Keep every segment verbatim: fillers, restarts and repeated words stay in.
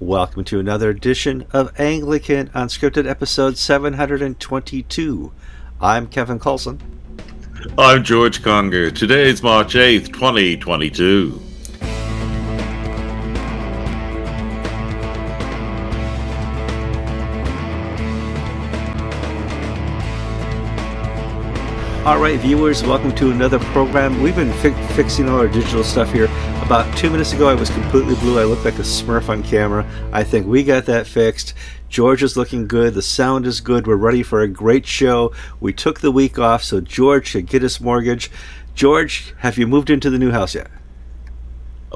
Welcome to another edition of Anglican Unscripted, episode seven hundred twenty-two. I'm Kevin Kallsen. I'm George Conger. Today is March eighth, twenty twenty-two. All right, viewers, welcome to another program. We've been fi fixing all our digital stuff here. About two minutes ago, I was completely blue. I looked like a smurf on camera. I think we got that fixed. George is looking good. The sound is good. We're ready for a great show. We took the week off so George could get his mortgage. George, have you moved into the new house yet?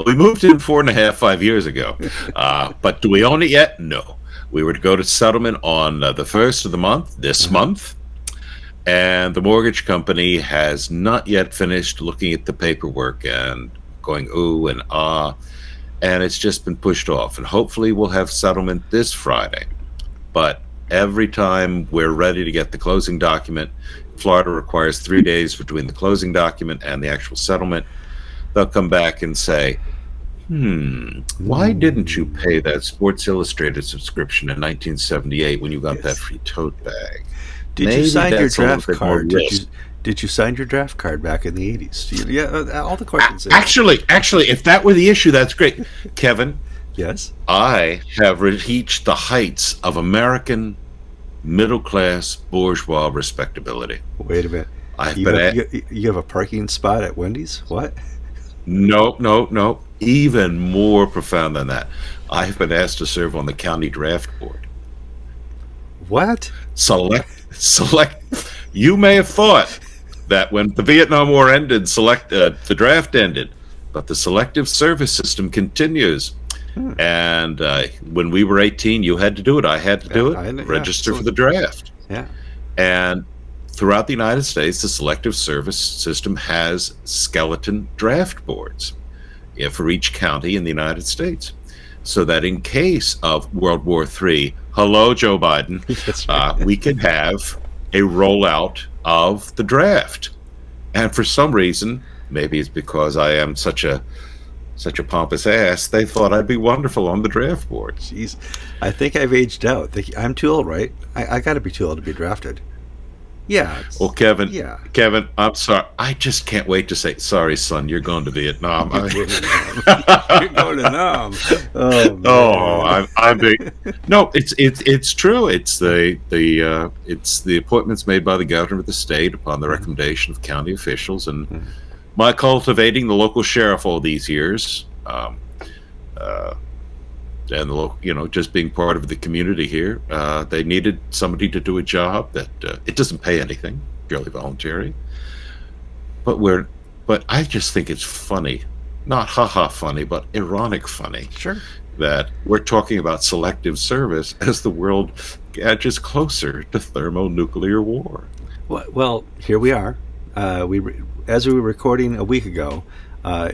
We moved in four and a half, five years ago. uh, but do we own it yet? No. We were to go to settlement on uh, the first of the month, this month. And the mortgage company has not yet finished looking at the paperwork and going ooh and ah, and it's just been pushed off. And hopefully we'll have settlement this Friday. But every time we're ready to get the closing document, Florida requires three days between the closing document and the actual settlement. They'll come back and say, hmm, why didn't you pay that Sports Illustrated subscription in nineteen seventy-eight when you got yes. that free tote bag? Did Maybe you sign your draft card? Did you, did you sign your draft card back in the eighties? Yeah, all the questions. A actually, actually, if that were the issue, that's great. Kevin? Yes? I have reached the heights of American middle-class bourgeois respectability. Wait a minute. I've you, been have, at, you, you have a parking spot at Wendy's? What? No, no, no. Even more profound than that. I have been asked to serve on the county draft board. What? Select. Select. You may have thought that when the Vietnam War ended, select uh, the draft ended, but the Selective Service System continues. Hmm. And uh, when we were eighteen, you had to do it. I had to yeah, do it. I, register yeah, for the draft. Yeah. And throughout the United States, the Selective Service System has skeleton draft boards yeah, for each county in the United States, so that in case of World War Three, hello, Joe Biden, uh, we can have a rollout of the draft. And for some reason, maybe it's because I am such a such a pompous ass, they thought I'd be wonderful on the draft board. Jeez, I think I've aged out. I'm too old, right? I, I got to be too old to be drafted. Yeah. Well, Kevin, yeah. Kevin, I'm sorry. I just can't wait to say, sorry, son, you're going to Vietnam. you're going to Nam. Oh, man. oh I'm, I'm big. No, it's it's it's true. It's the the uh, it's the appointments made by the governor of the state upon the recommendation of county officials, and mm-hmm. my cultivating the local sheriff all these years, um, uh, and the local, you know, just being part of the community here, uh, they needed somebody to do a job that uh, it doesn't pay anything, purely voluntary. But we're, but I just think it's funny, not haha funny, but ironic funny. Sure. That we're talking about selective service as the world edges closer to thermonuclear war. Well, well here we are. Uh, we re as we were recording a week ago. Uh,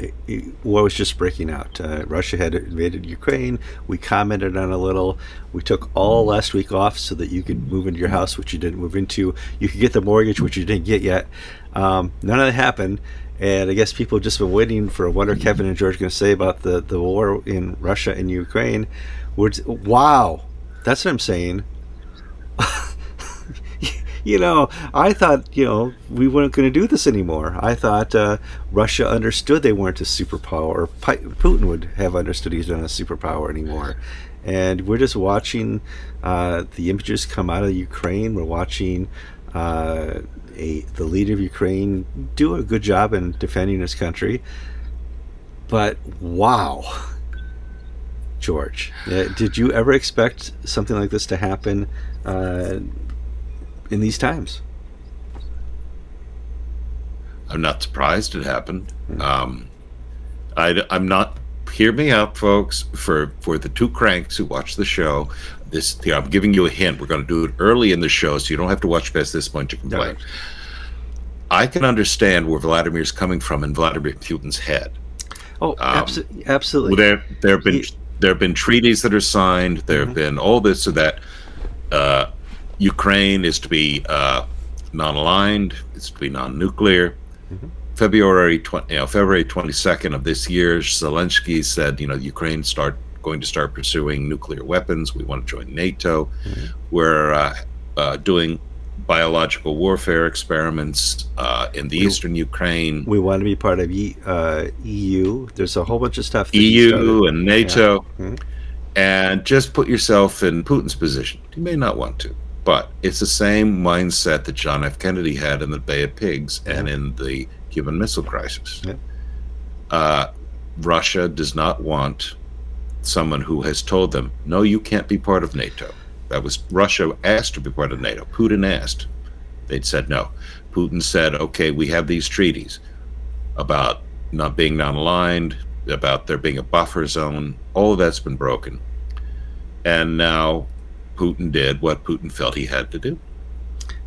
war was just breaking out. Uh, Russia had invaded Ukraine. We commented on a little. We took all last week off so that you could move into your house, which you didn't move into. You could get the mortgage, which you didn't get yet. Um, none of that happened. And I guess people have just been waiting for what are Kevin and George going to say about the, the war in Russia and Ukraine. We're just, wow. That's what I'm saying. You know, I thought, you know, we weren't going to do this anymore. I thought uh, Russia understood they weren't a superpower, or Putin would have understood he's not a superpower anymore. And we're just watching uh, the images come out of Ukraine. We're watching uh, a, the leader of Ukraine do a good job in defending his country. But wow, George, uh, did you ever expect something like this to happen Uh, in these times? I'm not surprised it happened. Mm-hmm. um, I, I'm not, hear me out, folks, for, for the two cranks who watch the show. This, you know, I'm giving you a hint. We're going to do it early in the show so you don't have to watch past this point to complain. No. I can understand where Vladimir's coming from in Vladimir Putin's head. Oh, um, abso absolutely. There, there, have been, he there have been treaties that are signed. There mm-hmm. have been all this or that. Uh, Ukraine is to be uh, non-aligned. It's to be non-nuclear. Mm-hmm. February twenty, you know, February twenty-second of this year, Zelensky said, "You know, Ukraine start going to start pursuing nuclear weapons. We want to join NATO. Mm-hmm. We're uh, uh, doing biological warfare experiments uh, in the we, eastern Ukraine. We want to be part of e, uh, E U. There's a whole bunch of stuff. E U and NATO. Yeah. Mm-hmm. And just put yourself in Putin's position. You may not want to, but it's the same mindset that John F. Kennedy had in the Bay of Pigs and yeah. in the Cuban Missile Crisis. Yeah. Uh, Russia does not want someone who has told them, no, you can't be part of NATO. That was Russia asked to be part of NATO. Putin asked. They'd said no. Putin said, okay, we have these treaties about not being non-aligned, about there being a buffer zone. All of that's been broken. And now Putin did what Putin felt he had to do.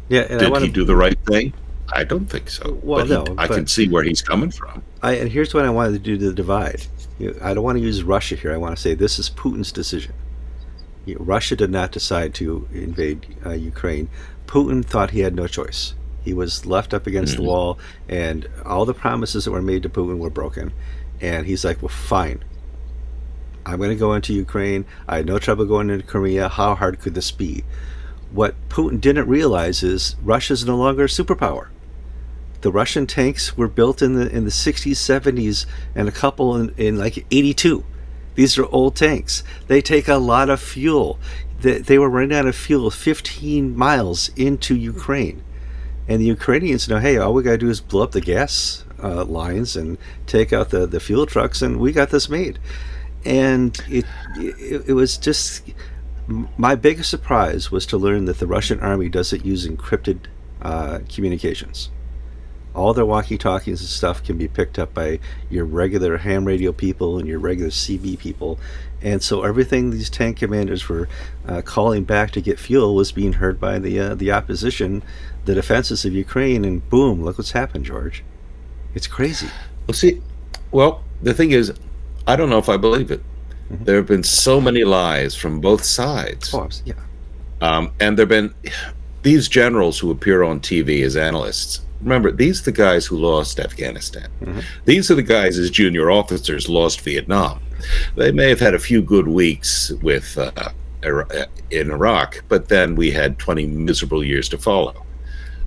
Yeah, and did I wanna... he do the right thing? I don't think so. Well, but he, no, but I can see where he's coming from. I, and here's what I wanted to do to the divide. You know, I don't want to use Russia here. I want to say this is Putin's decision. You know, Russia did not decide to invade uh, Ukraine. Putin thought he had no choice. He was left up against mm-hmm. the wall, and all the promises that were made to Putin were broken. And he's like, well, fine. I'm going to go into Ukraine. I had no trouble going into Korea. How hard could this be? What Putin didn't realize is Russia's no longer a superpower. The Russian tanks were built in the in the sixties, seventies, and a couple in, in like eighty-two. These are old tanks. They take a lot of fuel. They, they were running out of fuel fifteen miles into Ukraine. And the Ukrainians know, hey, all we got to do is blow up the gas uh, lines and take out the, the fuel trucks, and we got this made. And it, it, it was just... My biggest surprise was to learn that the Russian army doesn't use encrypted uh, communications. All their walkie-talkies and stuff can be picked up by your regular ham radio people and your regular C B people. And so everything these tank commanders were uh, calling back to get fuel was being heard by the, uh, the opposition, the defenses of Ukraine, and boom, look what's happened, George. It's crazy. Well, see, well, the thing is, I don't know if I believe it. Mm-hmm. There have been so many lies from both sides. Oh, yeah. Um, and there have been these generals who appear on T V as analysts. Remember, these are the guys who lost Afghanistan. Mm-hmm. These are the guys as junior officers lost Vietnam. They may have had a few good weeks with uh, in Iraq, but then we had twenty miserable years to follow.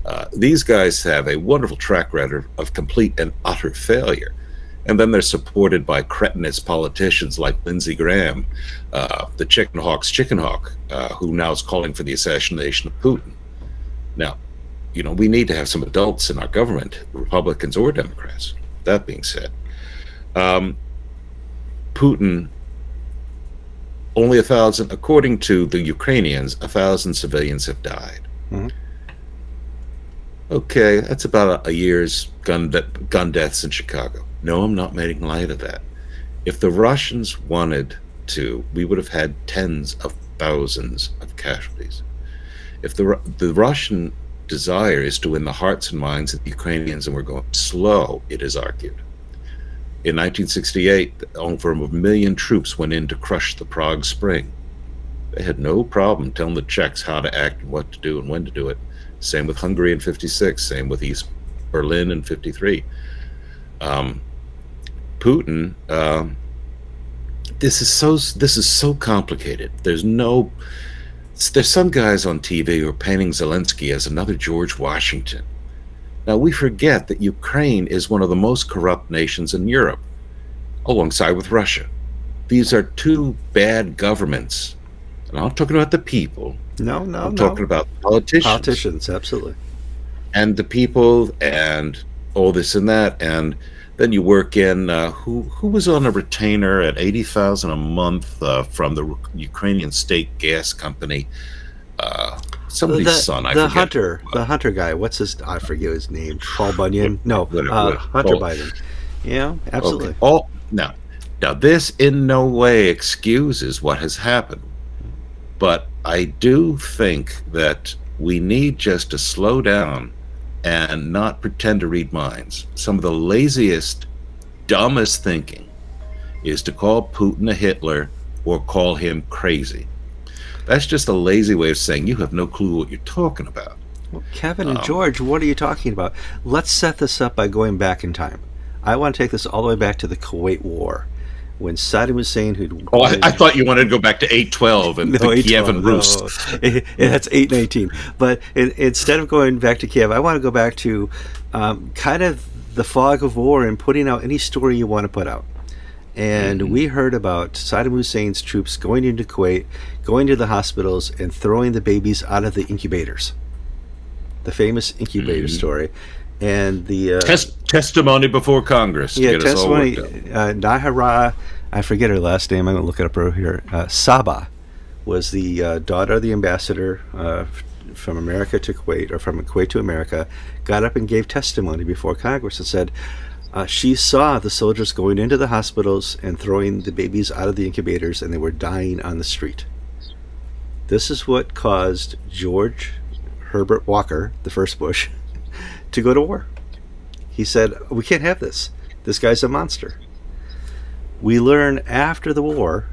Uh, these guys have a wonderful track record of complete and utter failure. And then they're supported by cretinous politicians like Lindsey Graham, uh, the chicken hawk's chicken hawk, uh, who now is calling for the assassination of Putin. Now, you know, we need to have some adults in our government, Republicans or Democrats. That being said, um, Putin, only a thousand, according to the Ukrainians, a thousand civilians have died. Mm-hmm. Okay, that's about a, a year's gun, de gun deaths in Chicago. No, I'm not making light of that. If the Russians wanted to, we would have had tens of thousands of casualties. If the, the Russian desire is to win the hearts and minds of the Ukrainians, and we're going slow, it is argued. In nineteen sixty-eight, over a million troops went in to crush the Prague Spring. They had no problem telling the Czechs how to act and what to do and when to do it. Same with Hungary in fifty-six, same with East Berlin in fifty-three. Um, Putin, uh, this is so this is so complicated. There's no, there's some guys on T V who are painting Zelensky as another George Washington. Now we forget that Ukraine is one of the most corrupt nations in Europe, alongside with Russia. These are two bad governments, and I'm not talking about the people. No, no, I'm no. talking about politicians. Politicians, absolutely. And the people, and all this and that, and then you work in uh, who who was on a retainer at eighty thousand a month uh, from the Ukrainian state gas company. Uh, somebody's the, son, I the forget. Hunter, the Hunter guy. What's his? I forget his name. Paul Bunyan. No, uh, Hunter Biden. Yeah, absolutely. Okay. Oh, now, now this in no way excuses what has happened, but I do think that we need just to slow down and not pretend to read minds. Some of the laziest, dumbest thinking is to call Putin a Hitler or call him crazy. That's just a lazy way of saying you have no clue what you're talking about. Well, Kevin and um, George, what are you talking about? Let's set this up by going back in time. I want to take this all the way back to the Kuwait War. when Saddam Hussein who'd oh I, I thought you wanted to go back to eight twelve and no, the Kievan Rus. No. it, it, that's eight nineteen. But it, instead of going back to Kiev, I want to go back to um, kind of the fog of war and putting out any story you want to put out. And mm-hmm. we heard about Saddam Hussein's troops going into Kuwait, going to the hospitals, and throwing the babies out of the incubators. The famous incubator mm-hmm. story. And the uh, Test testimony before Congress. Yeah, to get testimony. Us all worked up. Uh, Nahara, I forget her last name. I'm going to look it up over here. Uh, Saba was the uh, daughter of the ambassador uh, from America to Kuwait, or from Kuwait to America. Got up and gave testimony before Congress and said uh, she saw the soldiers going into the hospitals and throwing the babies out of the incubators, and they were dying on the street. This is what caused George Herbert Walker, the first Bush, to go to war. He said, we can't have this. This guy's a monster. We learn after the war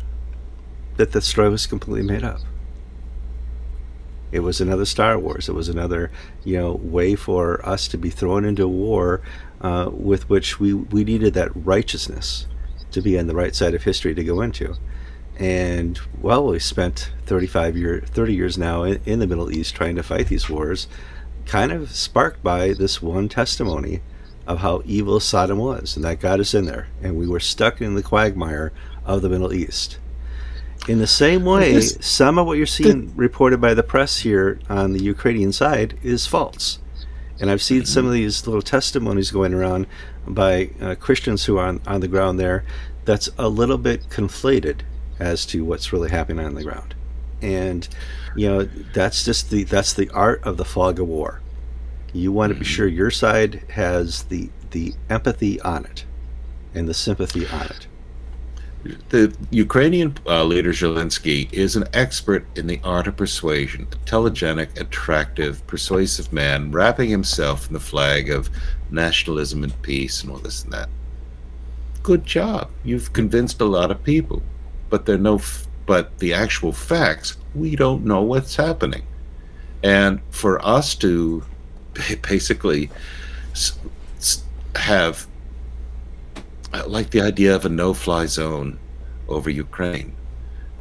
that the story was completely made up. It was another Star Wars. It was another, you know, way for us to be thrown into a war uh, with which we, we needed that righteousness to be on the right side of history to go into. And, well, we spent thirty-five year, thirty years now in, in the Middle East trying to fight these wars, kind of sparked by this one testimony of how evil Sodom was, and that got us in there, and we were stuck in the quagmire of the Middle East. In the same way, this, some of what you're seeing the, reported by the press here on the Ukrainian side is false. And I've seen some of these little testimonies going around by uh, Christians who are on, on the ground there that's a little bit conflated as to what's really happening on the ground. And you know, that's just the that's the art of the fog of war. You want to be sure your side has the the empathy on it and the sympathy on it. The Ukrainian uh, leader Zelensky is an expert in the art of persuasion, telegenic, attractive, persuasive man, wrapping himself in the flag of nationalism and peace and all this and that. Good job. You've convinced a lot of people, but they're no f But the actual facts, we don't know what's happening. And for us to basically have, like the idea of a no-fly zone over Ukraine,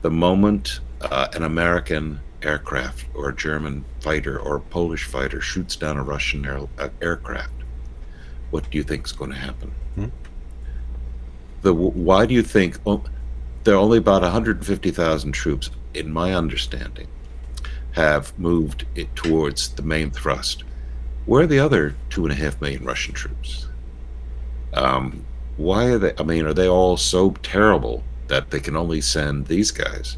the moment uh, an American aircraft or a German fighter or a Polish fighter shoots down a Russian air uh, aircraft, what do you think is going to happen? Hmm? The, why do you think... Oh, there are only about one hundred fifty thousand troops, in my understanding, have moved it towards the main thrust. Where are the other two and a half million Russian troops? Um, why are they, I mean, are they all so terrible that they can only send these guys?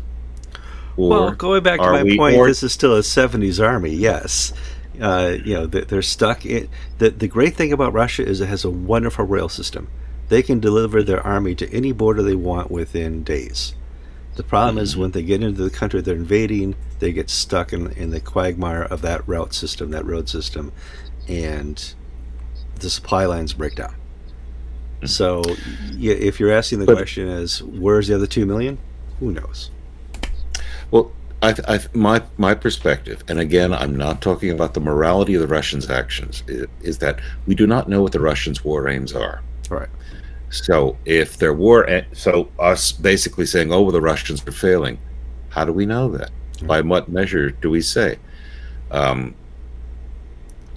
Or well, going back to my we, point, this is still a seventies army, yes. Uh, you know, they're stuck in, the, the great thing about Russia is it has a wonderful rail system. They can deliver their army to any border they want within days. The problem mm-hmm. is when they get into the country they're invading, they get stuck in, in the quagmire of that route system, that road system, and the supply lines break down. Mm-hmm. So yeah, if you're asking the but, question is, where's the other two million? Who knows? Well, I, I, my, my perspective, and again, I'm not talking about the morality of the Russians' actions, is, is that we do not know what the Russians' war aims are. Right. So if there were, so us basically saying, oh, well, the Russians are failing, how do we know that? Mm-hmm. By what measure do we say? Um,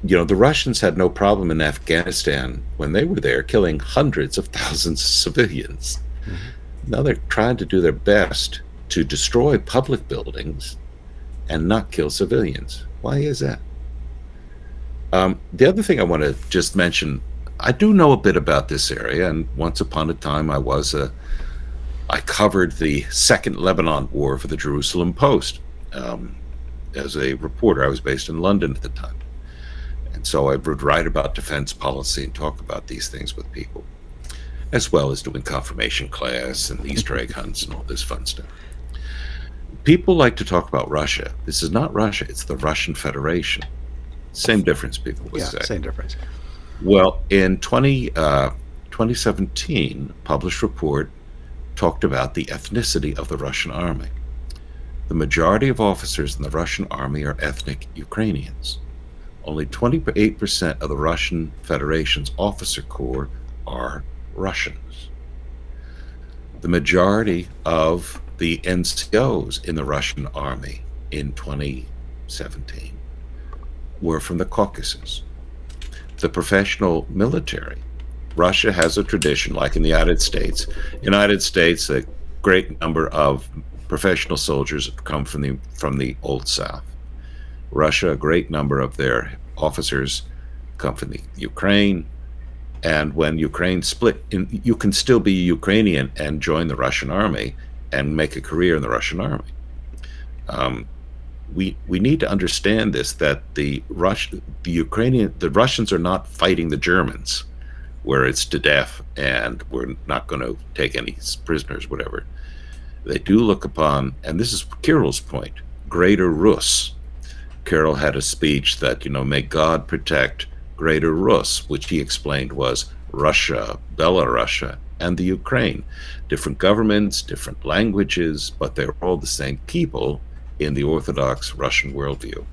you know, the Russians had no problem in Afghanistan when they were there killing hundreds of thousands of civilians. Mm-hmm. Now they're trying to do their best to destroy public buildings and not kill civilians. Why is that? Um, the other thing I want to just mention, I do know a bit about this area, and once upon a time I was a, I covered the Second Lebanon War for the Jerusalem Post um, as a reporter. I was based in London at the time, and so I would write about defense policy and talk about these things with people, as well as doing confirmation class and Easter egg hunts and all this fun stuff. People like to talk about Russia. This is not Russia, it's the Russian Federation. Same difference, people would yeah, say. Same difference. Well, in twenty seventeen, a published report talked about the ethnicity of the Russian army. The majority of officers in the Russian army are ethnic Ukrainians. Only twenty-eight percent of the Russian Federation's officer corps are Russians. the majority of the N C Os in the Russian army in twenty seventeen were from the Caucasus. The professional military, Russia has a tradition, like in the United States. United States, a great number of professional soldiers have come from the from the Old South. Russia, a great number of their officers come from the Ukraine. And when Ukraine split, in, you can still be Ukrainian and join the Russian army and make a career in the Russian army. Um, we we need to understand this, that the Rush, the Ukrainian, the Russians are not fighting the Germans, where it's to death and we're not going to take any prisoners, whatever. They do look upon, and this is Kirill's point, Greater Rus. Kirill had a speech that, you know, may God protect Greater Rus, which he explained was Russia, Belarusia, and the Ukraine. Different governments, different languages, but they're all the same people in the Orthodox Russian worldview,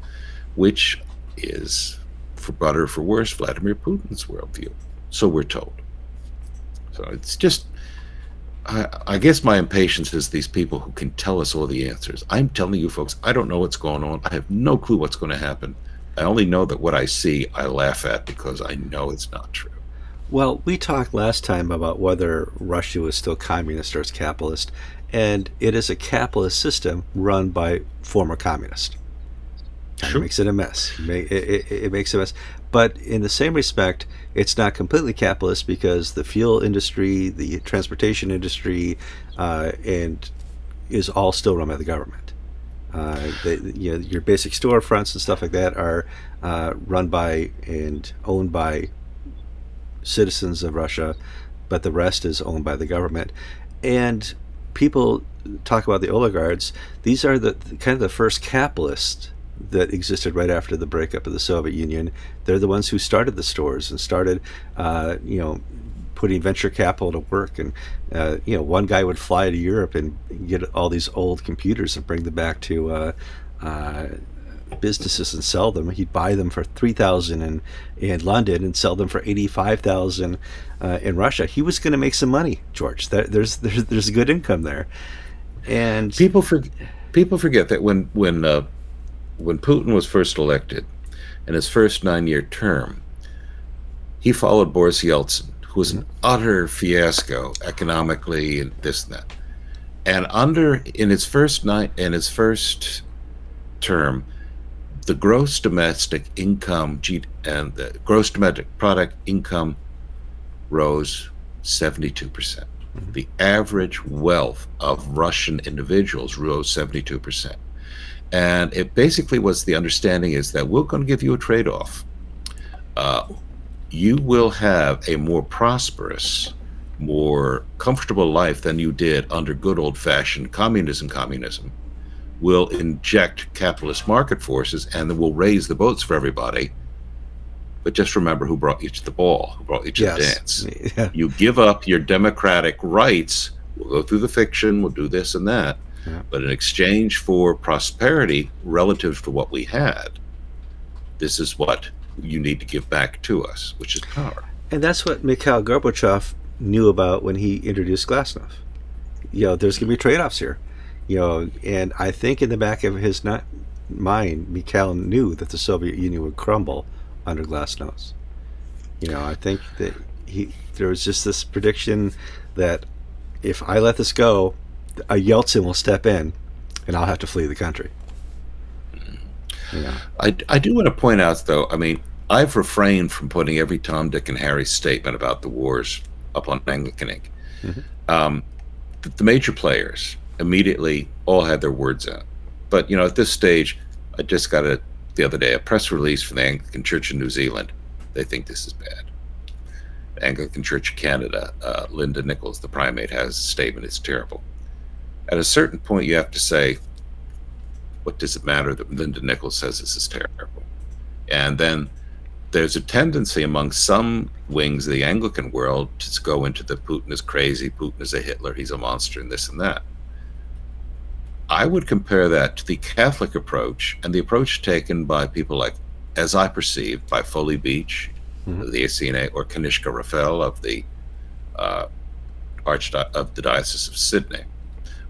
which is, for better or for worse, Vladimir Putin's worldview. So we're told. So it's just, I, I guess my impatience is these people who can tell us all the answers. I'm telling you folks, I don't know what's going on. I have no clue what's going to happen. I only know that what I see, I laugh at because I know it's not true. Well, we talked last time about whether Russia was still communist or it's capitalist, and it is a capitalist system run by former communists. Sure. It makes it a mess. It, it, it makes a mess. But in the same respect, it's not completely capitalist because the fuel industry, the transportation industry, uh, and is all still run by the government. Uh, they, you know, your basic storefronts and stuff like that are uh, run by and owned by citizens of Russia, but the rest is owned by the government. And people talk about the oligarchs. These are the kind of the first capitalists that existed right after the breakup of the Soviet Union. They're the ones who started the stores and started, uh, you know, putting venture capital to work. And, uh, you know, one guy would fly to Europe and get all these old computers and bring them back to uh, uh, businesses and sell them. He'd buy them for three thousand dollars in, in London and sell them for eighty-five thousand dollars uh, in Russia. He was going to make some money, George. That, there's, there's, there's good income there. And people, for, people forget that when, when, uh, When Putin was first elected, in his first nine-year term, he followed Boris Yeltsin, who was an utter fiasco economically and this and that. And under in his first nine in his first term, the gross domestic income and the gross domestic product income rose seventy-two percent. The average wealth of Russian individuals rose seventy-two percent. And it basically was, the understanding is that we're going to give you a trade-off. Uh, you will have a more prosperous, more comfortable life than you did under good old-fashioned communism. Communism will inject capitalist market forces and then will raise the boats for everybody. But just remember who brought you to the ball, who brought you to yes. the dance. Yeah. You give up your democratic rights. We'll go through the fiction. We'll do this and that. But in exchange for prosperity relative to what we had, this is what you need to give back to us, which is power. And that's what Mikhail Gorbachev knew about when he introduced Glasnost. You know, there's going to be trade-offs here. You know, and I think in the back of his not mind, Mikhail knew that the Soviet Union would crumble under Glasnost. You know, I think that he there was just this prediction that if I let this go, a Yeltsin will step in, and I'll have to flee the country. Yeah. I, I do want to point out, though, I mean, I've refrained from putting every Tom, Dick, and Harry statement about the wars up on Anglican Incorporated. Mm-hmm. um, the, the major players immediately all had their words out. But, you know, at this stage, I just got a, the other day a press release from the Anglican Church in New Zealand. They think this is bad. The Anglican Church of Canada, uh, Linda Nichols, the primate, has a statement. It's terrible. At a certain point, you have to say, what does it matter that Linda Nichols says this is terrible? And then there's a tendency among some wings of the Anglican world to go into the Putin is crazy, Putin is a Hitler, he's a monster, and this and that. I would compare that to the Catholic approach and the approach taken by people like, as I perceive, by Foley Beach, mm-hmm. the A C N A, or Kanishka Raffel of the uh, Archdiocese of the Diocese of Sydney,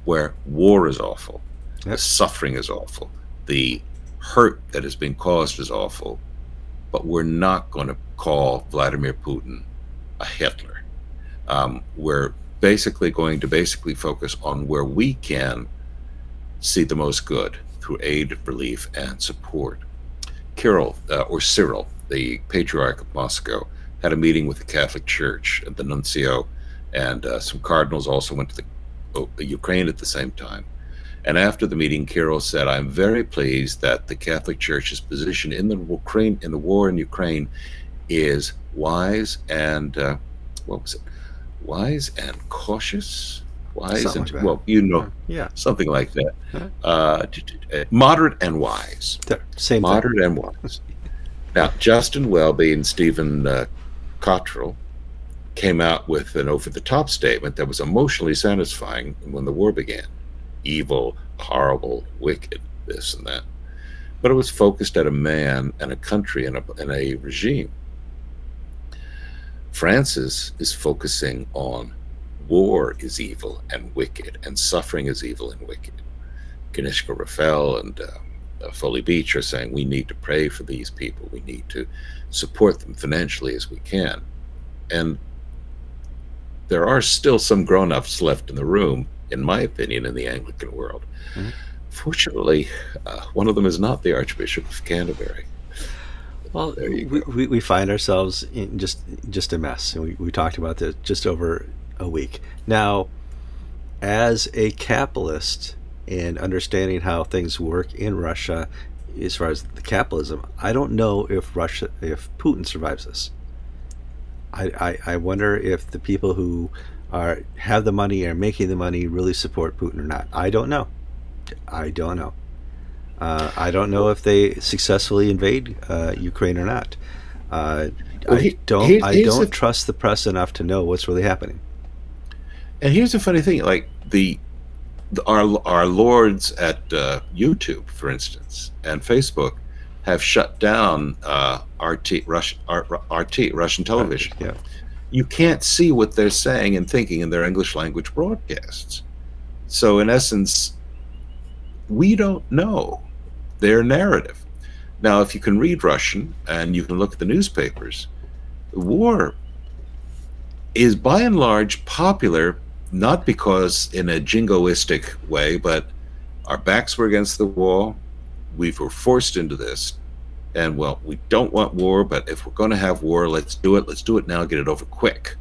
where war is awful, yep. the suffering is awful, the hurt that has been caused is awful, but we're not going to call Vladimir Putin a Hitler. Um, we're basically going to basically focus on where we can see the most good through aid, relief, and support. Kirill, uh, or Cyril, the Patriarch of Moscow, had a meeting with the Catholic Church, the Nuncio, and uh, some cardinals also went to the, oh, Ukraine at the same time. And after the meeting, Kirill said, "I'm very pleased that the Catholic Church's position in the Ukraine, in the war in Ukraine, is wise and uh, what was it? Wise and cautious, wise something and like well, you know, yeah, something like that. Yeah. Uh, moderate and wise. Same moderate thing. and wise." Now, Justin Welby and Stephen uh, Cottrell came out with an over-the-top statement that was emotionally satisfying when the war began. Evil, horrible, wicked, this and that. But it was focused at a man and a country and a, and a regime. Francis is focusing on war is evil and wicked, and suffering is evil and wicked. Kanishka Raffel and... Uh, Uh, Foley Beach are saying we need to pray for these people, we need to support them financially as we can. And there are still some grown-ups left in the room, in my opinion, in the Anglican world. Mm-hmm. Fortunately, uh, one of them is not the Archbishop of Canterbury. Well, there you go. We, we find ourselves in just just a mess, and we, we talked about this just over a week. Now, as a capitalist, and understanding how things work in Russia, as far as the capitalism, I don't know if Russia, if Putin survives this. I, I, I wonder if the people who are have the money and are making the money really support Putin or not. I don't know. I don't know. Uh, I don't know if they successfully invade uh, Ukraine or not. Uh, well, he, I don't. He, I don't trust the press enough to know what's really happening. And here's the funny thing: like the. Our, our lords at uh, YouTube, for instance, and Facebook have shut down uh, R T, Russian, R T, Russian television. Yeah. You can't see what they're saying and thinking in their English language broadcasts. So in essence, we don't know their narrative. Now, if you can read Russian and you can look at the newspapers, the war is by and large popular, not because in a jingoistic way, but our backs were against the wall, we were forced into this, and well, we don't want war, but if we're going to have war, let's do it, let's do it now, get it over quick.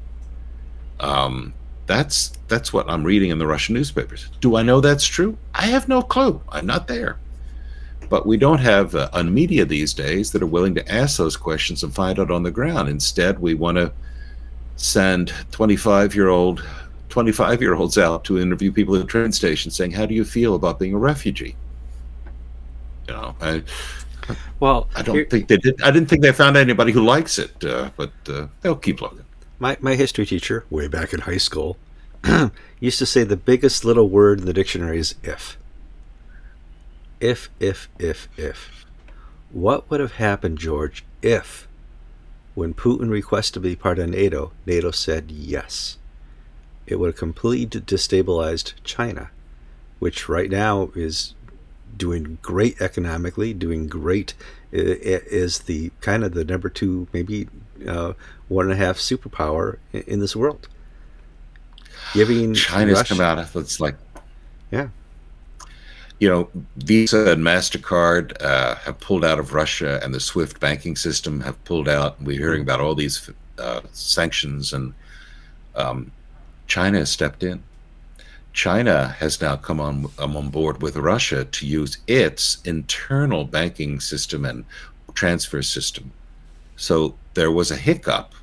Um, that's that's what I'm reading in the Russian newspapers. Do I know that's true? I have no clue. I'm not there. But we don't have uh, on media these days that are willing to ask those questions and find out on the ground. Instead, we want to send twenty-five-year-old twenty-five-year-olds out to interview people at train stations saying, "How do you feel about being a refugee?" You know, I, well, I don't here, think they did. I didn't think they found anybody who likes it, uh, but uh, they'll keep looking. My my history teacher, way back in high school, used to say the biggest little word in the dictionary is "if." If, if, if, if. What would have happened, George, if, when Putin requested to be part of NATO, NATO said yes? It would have completely destabilized China, which right now is doing great economically, doing great, is the kind of the number two, maybe uh, one and a half superpower in this world. Giving China's Russia, come out of it's like, yeah, you know, Visa and MasterCard uh, have pulled out of Russia, and the SWIFT banking system have pulled out. We're hearing about all these uh, sanctions and. Um, China has stepped in. China has now come on, um, on board with Russia to use its internal banking system and transfer system. So there was a hiccup,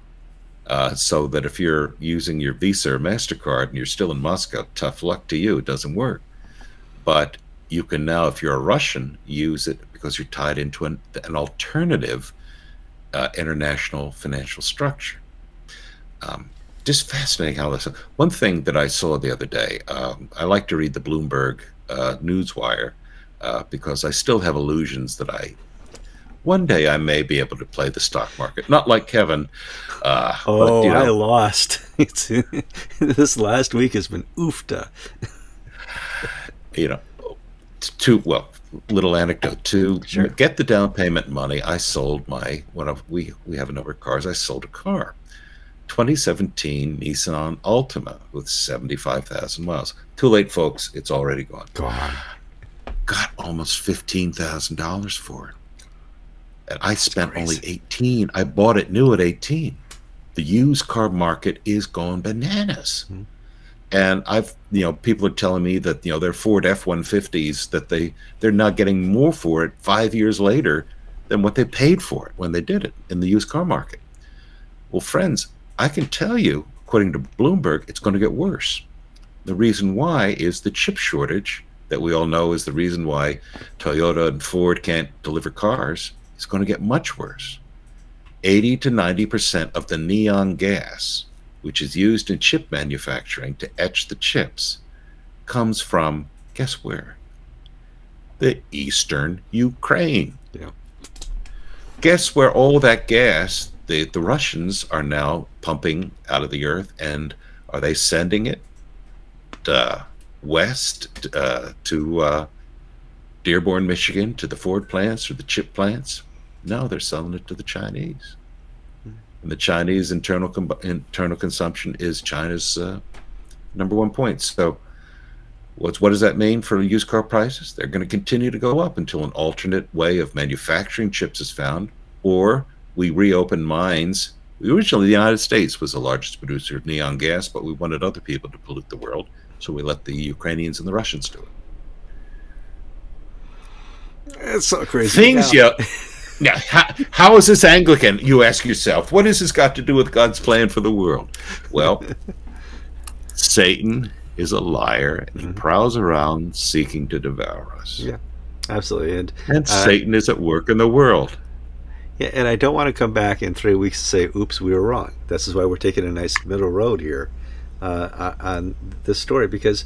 uh, so that if you're using your Visa or MasterCard and you're still in Moscow, tough luck to you, it doesn't work. But you can now, if you're a Russian, use it because you're tied into an, an alternative uh, international financial structure. Um, Just fascinating how this. One thing that I saw the other day, um, I like to read the Bloomberg uh, Newswire uh, because I still have illusions that I one day I may be able to play the stock market. Not like Kevin. Uh, oh, but, you know, I lost. It's, this last week has been oofta. You know, two, well, little anecdote. To sure. get the down payment money, I sold my, one of, we, we have a number of cars, I sold a car. twenty seventeen Nissan Altima with seventy-five thousand miles. Too late, folks. It's already gone. Gone. Got almost fifteen thousand dollars for it. And I spent only eighteen. I bought it new at eighteen. The used car market is going bananas. Mm-hmm. And I've, you know, people are telling me that, you know, their Ford F one fifties, that they, they're not getting more for it five years later than what they paid for it when they did it in the used car market. Well, friends, I can tell you, according to Bloomberg, it's going to get worse. The reason why is the chip shortage that we all know is the reason why Toyota and Ford can't deliver cars. It's going to get much worse. eighty to ninety percent of the neon gas, which is used in chip manufacturing to etch the chips, comes from, guess where? The eastern Ukraine. Yeah. Guess where all that gas, the, the Russians are now pumping out of the earth, and are they sending it uh, west uh, to... Uh, Dearborn, Michigan, to the Ford plants or the chip plants? No, they're selling it to the Chinese. And the Chinese internal internal consumption is China's uh, number one point. So what's, what does that mean for used car prices? They're going to continue to go up until an alternate way of manufacturing chips is found, or we reopen mines. Originally, the United States was the largest producer of neon gas, but we wanted other people to pollute the world, so we let the Ukrainians and the Russians do it. It's so crazy. Things you, yeah. How, how is this Anglican? You ask yourself. What has this got to do with God's plan for the world? Well, Satan is a liar, and he mm-hmm. prowls around seeking to devour us. Yeah, absolutely. And, and uh, Satan is at work in the world. Yeah, and I don't want to come back in three weeks and say, "Oops, we were wrong." This is why we're taking a nice middle road here uh, on this story, because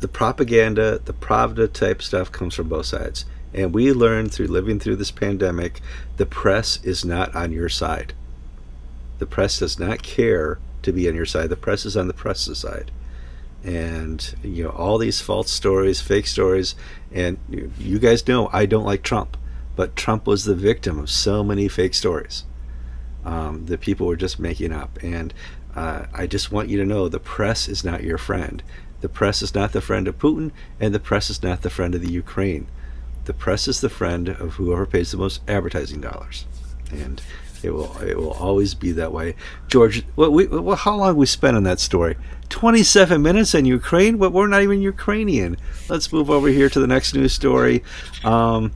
the propaganda, the Pravda type stuff comes from both sides. And we learned through living through this pandemic, the press is not on your side. The press does not care to be on your side. The press is on the press's side. And, you know, all these false stories, fake stories, and you guys know I don't like Trump, but Trump was the victim of so many fake stories um, that people were just making up. And uh, I just want you to know the press is not your friend. The press is not the friend of Putin, and the press is not the friend of the Ukraine. The press is the friend of whoever pays the most advertising dollars, and it will it will always be that way. George, what we what, how long we spent on that story? twenty-seven minutes on Ukraine. What, we're not even Ukrainian. Let's move over here to the next news story. Um,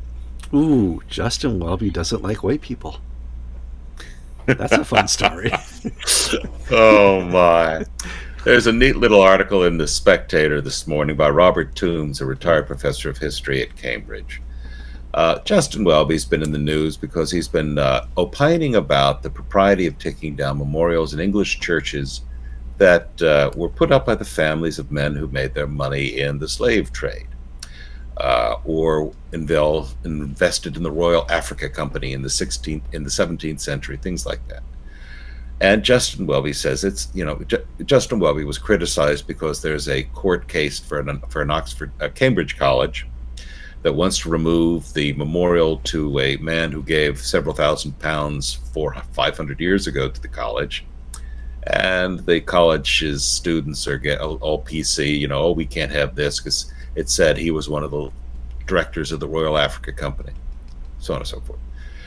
ooh, Justin Welby doesn't like white people. That's a fun story. Oh my. There's a neat little article in The Spectator this morning by Robert Toombs, a retired professor of history at Cambridge. Uh, Justin Welby's been in the news because he's been uh, opining about the propriety of taking down memorials in English churches that uh, were put up by the families of men who made their money in the slave trade uh, or involved, invested in the Royal Africa Company in the sixteenth, in the seventeenth century, things like that. And Justin Welby says it's, you know, J Justin Welby was criticized because there's a court case for an, for an Oxford, uh, Cambridge college that wants to remove the memorial to a man who gave several thousand pounds four, five hundred years ago to the college. And the college's students are get, all, all P C, you know, oh, we can't have this because it said he was one of the directors of the Royal Africa Company, so on and so forth.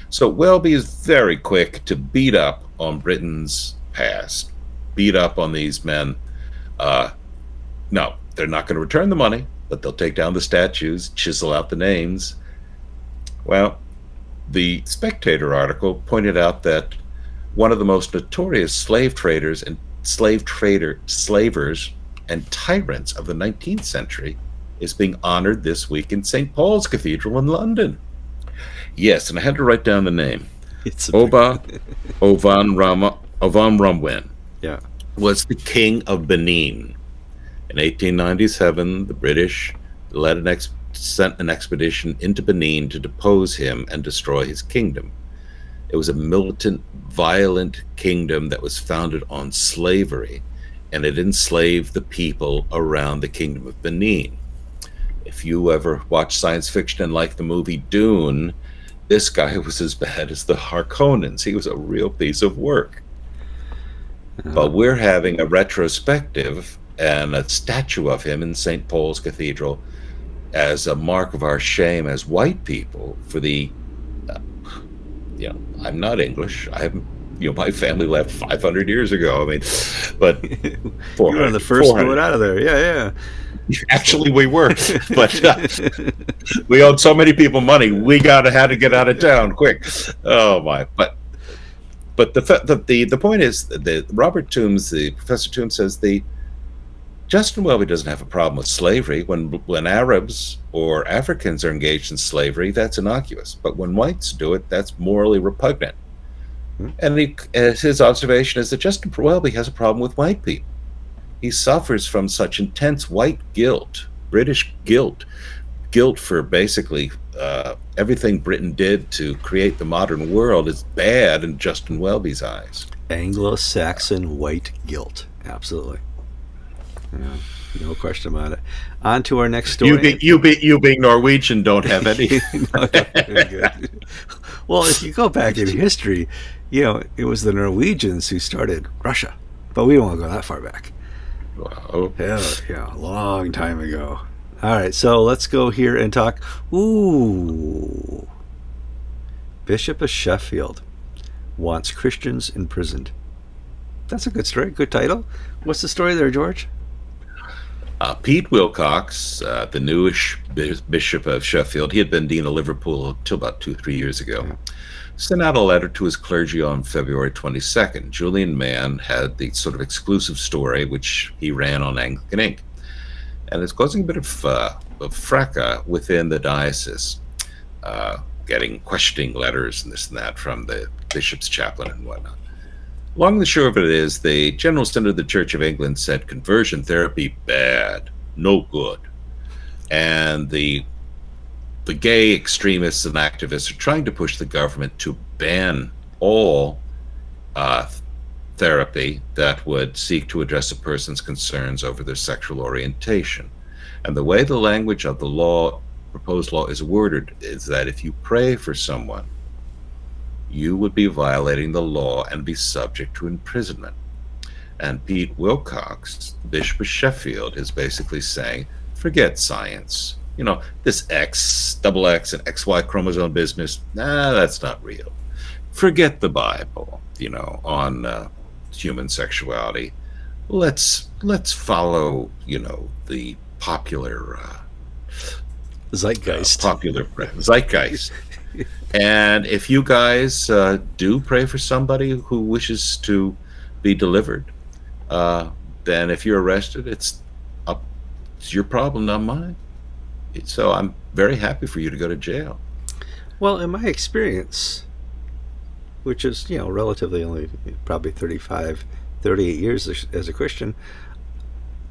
So Welby is very quick to beat up on Britain's past, beat up on these men. Uh, no, they're not going to return the money, but they'll take down the statues, chisel out the names. Well, the Spectator article pointed out that one of the most notorious slave traders and slave trader slavers and tyrants of the nineteenth century is being honored this week in Saint Paul's Cathedral in London. Yes, and I had to write down the name. It's Oba Ovan Rama Ovan Ramwen. Yeah, was the king of Benin. In eighteen ninety-seven, the British led an ex sent an expedition into Benin to depose him and destroy his kingdom. It was a militant, violent kingdom that was founded on slavery, and it enslaved the people around the kingdom of Benin. If you ever watch science fiction and like the movie Dune, this guy was as bad as the Harkonnens. He was a real piece of work. Uh-huh. But we're having a retrospective and a statue of him in Saint Paul's Cathedral as a mark of our shame as white people for the, uh, you know, I'm not English. I haven't, you know, my family left five hundred years ago. I mean, but you were the first to get out of there. Yeah, yeah. Actually, we were, but uh, we owed so many people money. We got had to get out of town quick. Oh my! But but the the the, the point is that Robert Toombs, the Professor Toombs, says the Justin Welby doesn't have a problem with slavery. When when Arabs or Africans are engaged in slavery, that's innocuous. But when whites do it, that's morally repugnant. And he, his observation is that Justin Welby has a problem with white people. He suffers from such intense white guilt, British guilt, guilt for basically uh, everything Britain did to create the modern world is bad in Justin Welby's eyes. Anglo-Saxon white guilt, absolutely. Yeah, no question about it. On to our next story. You, be, you, be, you being Norwegian don't have any. No, no, well, if you go back in history, you know, it was the Norwegians who started Russia, but we won't go that far back. Wow. Hell, yeah, a long time ago. All right, so let's go here and talk. Ooh. Bishop of Sheffield wants Christians imprisoned. That's a good story, good title. What's the story there, George? Uh, Pete Wilcox, uh, the newish Bishop of Sheffield, he had been Dean of Liverpool until about two, three years ago, yeah. sent out a letter to his clergy on February twenty-second. Julian Mann had the sort of exclusive story, which he ran on Anglican Incorporated. And it's causing a bit of, uh, of fracas within the diocese, uh, getting questioning letters and this and that from the bishop's chaplain and whatnot. Long and short of it is, the General Synod of the Church of England said conversion therapy bad, no good, and the the gay extremists and activists are trying to push the government to ban all uh, therapy that would seek to address a person's concerns over their sexual orientation. And the way the language of the law, proposed law, is worded is that if you pray for someone, you would be violating the law and be subject to imprisonment. And Pete Wilcox, Bishop of Sheffield, is basically saying, forget science. You know, this X, double X and X Y chromosome business, nah, that's not real. Forget the Bible, you know, on uh, human sexuality. Let's, let's follow, you know, the popular... Uh, zeitgeist. Uh, popular zeitgeist. And if you guys uh, do pray for somebody who wishes to be delivered, uh, then if you're arrested, it's, up, it's your problem, not mine. It, so I'm very happy for you to go to jail. Well, in my experience, which is, you know, relatively only probably thirty-five, thirty-eight years as a Christian,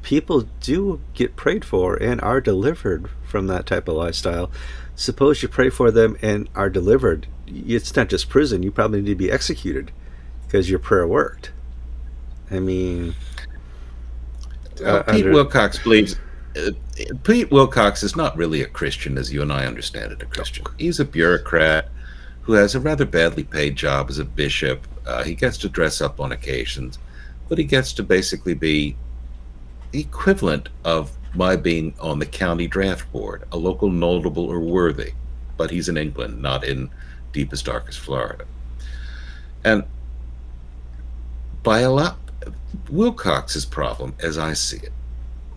people do get prayed for and are delivered from that type of lifestyle. Suppose you pray for them and are delivered. It's not just prison. You probably need to be executed because your prayer worked. I mean, well, uh, Pete under... Wilcox believes uh, Pete Wilcox is not really a Christian, as you and I understand it. A Christian. He's a bureaucrat who has a rather badly paid job as a bishop. Uh, he gets to dress up on occasions, but he gets to basically be equivalent of my being on the county draft board, a local notable or worthy, but he's in England, not in deepest, darkest Florida. And by a lot, Wilcox's problem, as I see it,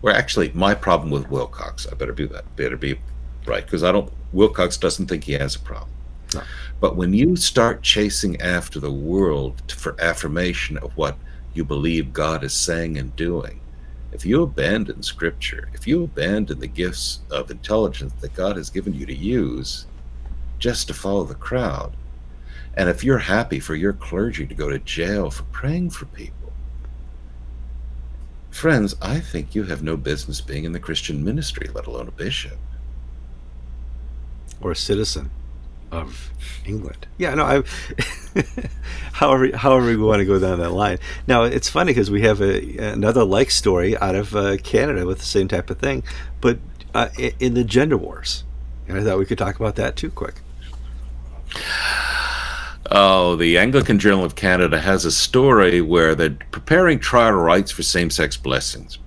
or actually my problem with Wilcox, I better be that, better be right, because I don't. Wilcox doesn't think he has a problem. No. But when you start chasing after the world for affirmation of what you believe God is saying and doing, if you abandon Scripture, if you abandon the gifts of intelligence that God has given you to use just to follow the crowd, and if you're happy for your clergy to go to jail for praying for people, friends, I think you have no business being in the Christian ministry, let alone a bishop. or a citizen of England. Yeah, no, I however however we want to go down that line. Now it's funny because we have a, another like story out of uh, Canada with the same type of thing, but uh, in the gender wars, and I thought we could talk about that too quick. Oh, the Anglican Journal of Canada has a story where they're preparing trial rights for same-sex blessings.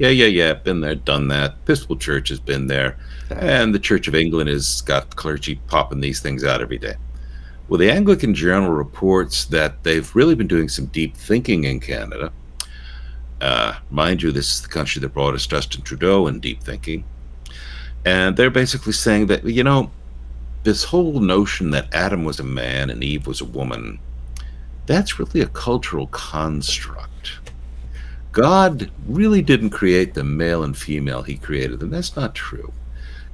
Yeah, yeah, yeah, been there, done that. Episcopal Church has been there. And the Church of England has got clergy popping these things out every day. Well, the Anglican Journal reports that they've really been doing some deep thinking in Canada. Uh, mind you, this is the country that brought us Justin Trudeau in deep thinking. And they're basically saying that, you know, this whole notion that Adam was a man and Eve was a woman, that's really a cultural construct. God really didn't create them male and female. He created them. That's not true.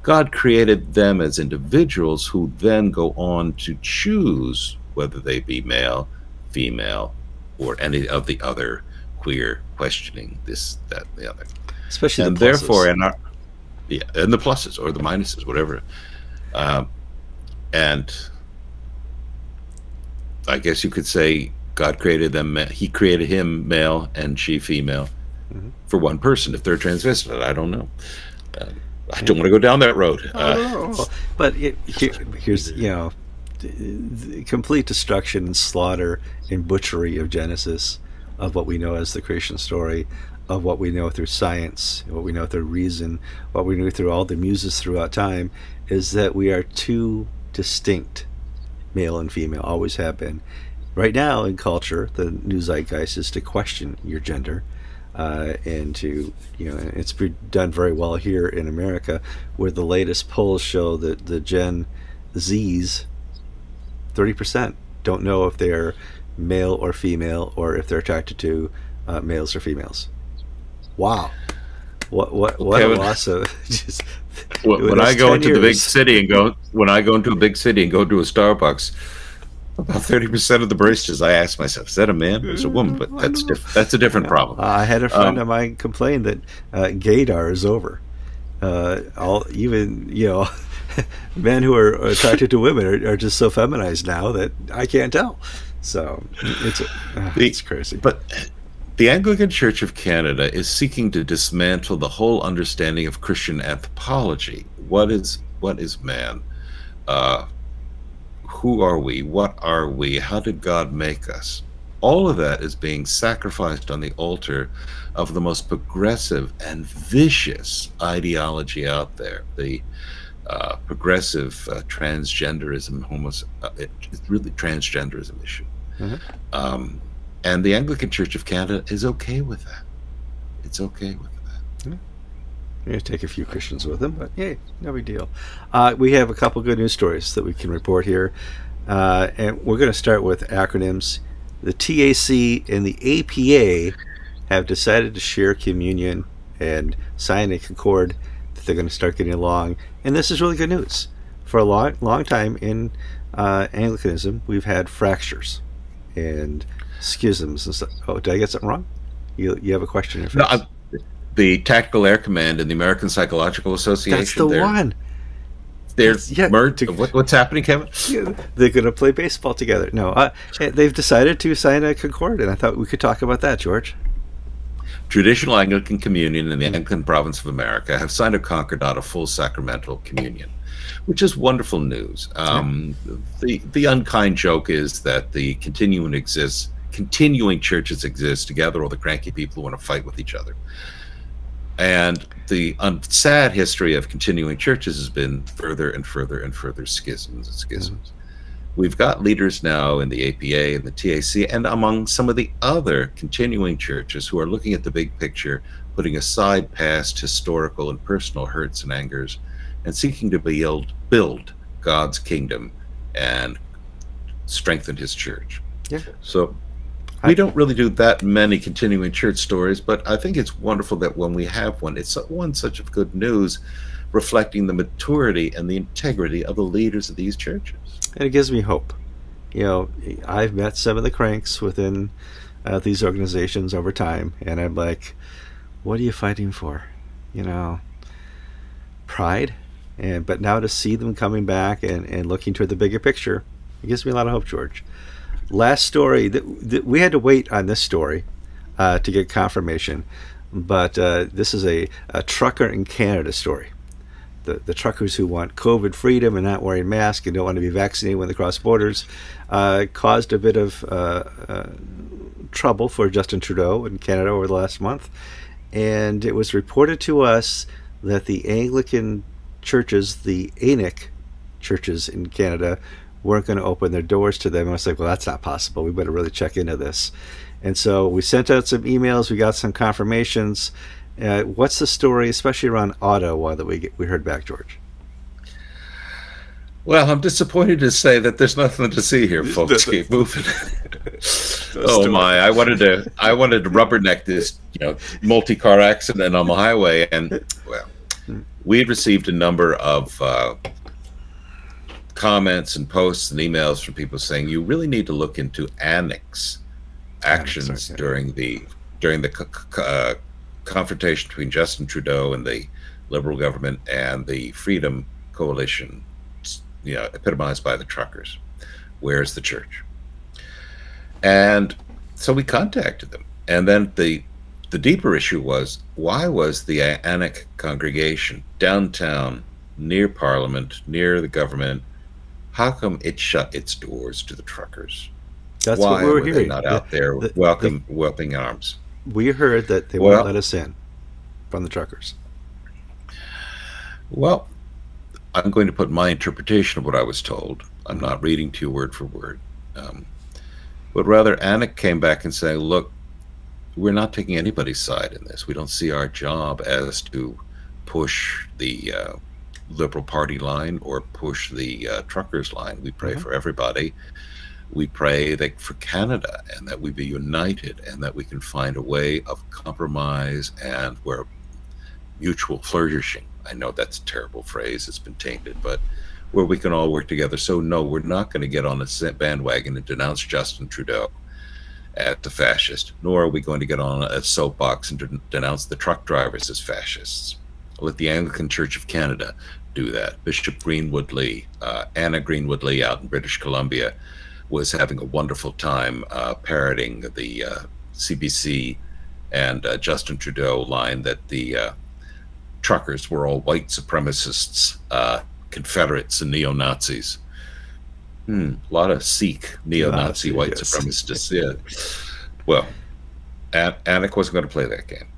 God created them as individuals who then go on to choose whether they be male, female, or any of the other queer questioning, this, that, and the other. Especially and the pluses. Therefore, and, our, yeah, and the pluses or the minuses, whatever. Um, and I guess you could say God created them. He created him male and she female mm-hmm. for one person. If they're transvestite, I don't know. Um, I don't want to go down that road. Uh, well, but it, here, here's, you know, the complete destruction and slaughter and butchery of Genesis, of what we know as the creation story, of what we know through science, what we know through reason, what we know through all the muses throughout time, is that we are two distinct, male and female, always have been. Right now in culture, the new zeitgeist is to question your gender. Uh, and to, you know, it's been done very well here in America, where the latest polls show that the Gen Z's, thirty percent don't know if they're male or female, or if they're attracted to uh, males or females. Wow. What what what Kevin, a loss of just when, when I go into years. the big city and go when I go into a big city and go to a Starbucks, about thirty percent of the baristas, I ask myself, is that a man or is it a woman? But that's diff that's a different yeah. problem. Uh, I had a friend um, of mine complain that uh, gaydar is over. Uh, all even you know, men who are attracted to women are, are just so feminized now that I can't tell. So it's uh, the, it's crazy. But the Anglican Church of Canada is seeking to dismantle the whole understanding of Christian anthropology. What is what is man? Uh, Who are we? What are we? How did God make us? All of that is being sacrificed on the altar of the most progressive and vicious ideology out there. The uh, progressive uh, transgenderism, homos uh, it, it's really transgenderism issue. Mm-hmm. um, and the Anglican Church of Canada is okay with that. It's okay with that. Mm-hmm. We're going to take a few Christians with them, but hey, no big deal. Uh, we have a couple good news stories that we can report here. Uh, and we're going to start with acronyms. The T A C and the A P A have decided to share communion and sign a concord that they're going to start getting along. And this is really good news. For a long, long time in uh, Anglicanism, we've had fractures and schisms and stuff. Oh, did I get something wrong? You, you have a question? No, I'm the Tactical Air Command and the American Psychological Association. That's the they're, one. They're yeah, merged. To, what, what's happening, Kevin? Yeah, they're going to play baseball together. No, uh, they've decided to sign a concord, and I thought we could talk about that, George. Traditional Anglican Communion and the Anglican Province of America have signed a concordat of full sacramental communion, which is wonderful news. Um, yeah. the, the unkind joke is that the continuing exists, continuing churches exist to gather all the cranky people who want to fight with each other. And the um, sad history of continuing churches has been further and further and further schisms and schisms. Mm-hmm. We've got leaders now in the A P A and the T A C and among some of the other continuing churches who are looking at the big picture, putting aside past historical and personal hurts and angers and seeking to build, build God's kingdom and strengthen his church. Yeah. So we don't really do that many continuing church stories, but I think it's wonderful that when we have one, it's one such of good news, reflecting the maturity and the integrity of the leaders of these churches. And it gives me hope. You know, I've met some of the cranks within uh, these organizations over time, and I'm like, what are you fighting for? You know, pride? And but now to see them coming back and, and looking toward the bigger picture, it gives me a lot of hope, George. Last story, that, that we had to wait on this story uh, to get confirmation, but uh, this is a, a trucker in Canada story. The, the truckers who want COVID freedom and not wearing masks and don't want to be vaccinated when they cross borders uh, caused a bit of uh, uh, trouble for Justin Trudeau in Canada over the last month. And it was reported to us that the Anglican churches, the A N I C churches in Canada, weren't going to open their doors to them. And I was like, well, that's not possible. We better really check into this. And so we sent out some emails. We got some confirmations. Uh, what's the story, especially around Ottawa, that we get, we heard back, George? Well, I'm disappointed to say that there's nothing to see here, folks. Keep moving. Oh my! I wanted to I wanted to rubberneck this, you know, multi-car accident on the highway, and well, we had received a number of uh, comments and posts and emails from people saying you really need to look into annex actions annex, okay. during the during the uh, confrontation between Justin Trudeau and the Liberal government and the Freedom Coalition, you know, epitomized by the truckers. Where's the church? And so we contacted them, and then the the deeper issue was, why was the A N I C congregation downtown, near Parliament, near the government, how come it shut its doors to the truckers? That's why what we were, were hearing. They not yeah. out there the, welcome the, welcoming arms. We heard that they well, won't let us in from the truckers. Well, I'm going to put my interpretation of what I was told. I'm not reading to you word for word. Um, But rather, A N I C came back and saying, look, we're not taking anybody's side in this. We don't see our job as to push the uh, Liberal Party line or push the uh, truckers line. We pray mm-hmm. for everybody. We pray that for Canada, and that we be united, and that we can find a way of compromise and where mutual flourishing. I know that's a terrible phrase. It's been tainted, but where we can all work together. So no, we're not going to get on a bandwagon and denounce Justin Trudeau as the fascist, nor are we going to get on a soapbox and denounce the truck drivers as fascists. Let the Anglican Church of Canada do that. Bishop Greenwood Lee, uh, Anna Greenwood Lee out in British Columbia, was having a wonderful time uh, parroting the uh, C B C and uh, Justin Trudeau line that the uh, truckers were all white supremacists, uh, Confederates and neo-Nazis. Hmm, a lot of Sikh neo-Nazi white yes. supremacists. Yeah. Well, A N I C wasn't going to play that game.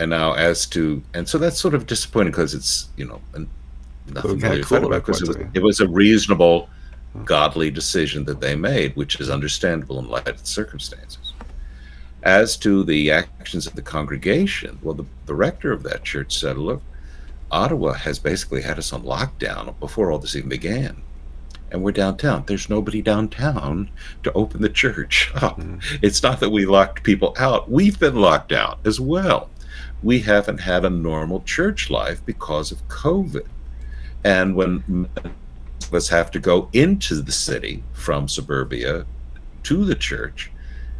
And now as to, and so that's sort of disappointing because it's, you know, and nothing really cool about because it, it, it was a reasonable, godly decision that they made, which is understandable in light of the circumstances. As to the actions of the congregation, well, the, the rector of that church said, look, Ottawa has basically had us on lockdown before all this even began, and we're downtown. There's nobody downtown to open the church up. Mm-hmm. It's not that we locked people out. We've been locked out as well. We haven't had a normal church life because of COVID. And when us have to go into the city from suburbia to the church,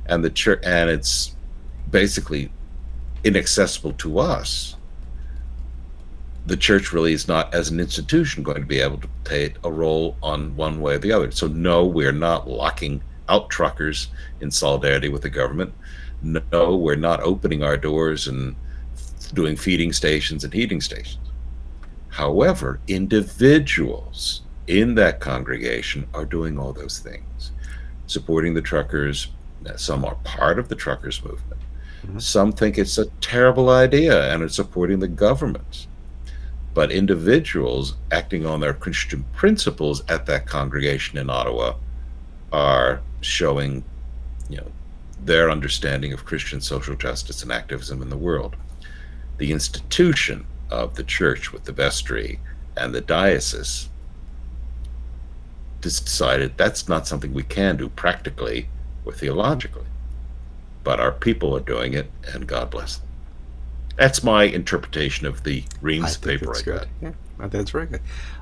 and the church, and it's basically inaccessible to us, the church really is not, as an institution, going to be able to play a role on one way or the other. So no, we're not locking out truckers in solidarity with the government. No, we're not opening our doors and doing feeding stations and heating stations. However, individuals in that congregation are doing all those things, supporting the truckers. Some are part of the truckers movement. Mm-hmm. Some think it's a terrible idea and are supporting the government. But individuals acting on their Christian principles at that congregation in Ottawa are showing, you know, their understanding of Christian social justice and activism in the world. The institution of the church with the vestry and the diocese just decided that's not something we can do practically or theologically, but our people are doing it, and God bless them. That's my interpretation of the Reams paper. I got. Yeah, that's very good.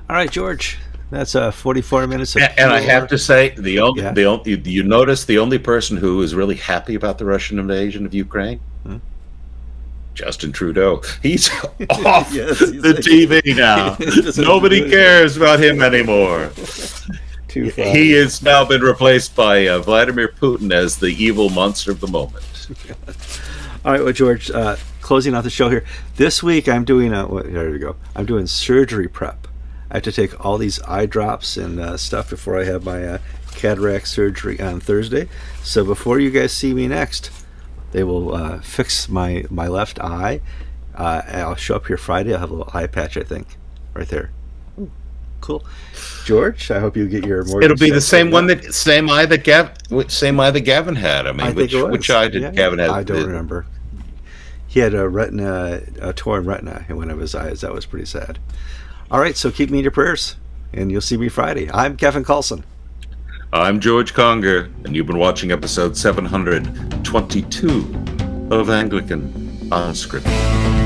All right, George, that's uh, forty-four minutes. Of and and I have to say, the only, yeah. the only, you notice the only person who is really happy about the Russian invasion of Ukraine? Hmm? Justin Trudeau. He's off yes, he's the like, T V now. Nobody cares about him anymore. Too far. He has now been replaced by uh, Vladimir Putin as the evil monster of the moment. All right, well, George, uh, closing out the show here. This week I'm doing a, well, there we go. I'm doing surgery prep. I have to take all these eye drops and uh, stuff before I have my uh, cataract surgery on Thursday. So before you guys see me next, they will uh, fix my, my left eye. Uh, I'll show up here Friday. I'll have a little eye patch, I think, right there. Ooh, cool. George, I hope you get your mortgage. It'll be the same one that same eye that Gavin same eye that Gavin had. I mean, I which which eye did yeah, Gavin have? I don't did. remember. He had a retina, a torn retina in one of his eyes. That was pretty sad. All right, so keep me in your prayers, and you'll see me Friday. I'm Kevin Kallsen. I'm George Conger, and you've been watching episode seven hundred twenty-two of Anglican Unscripted.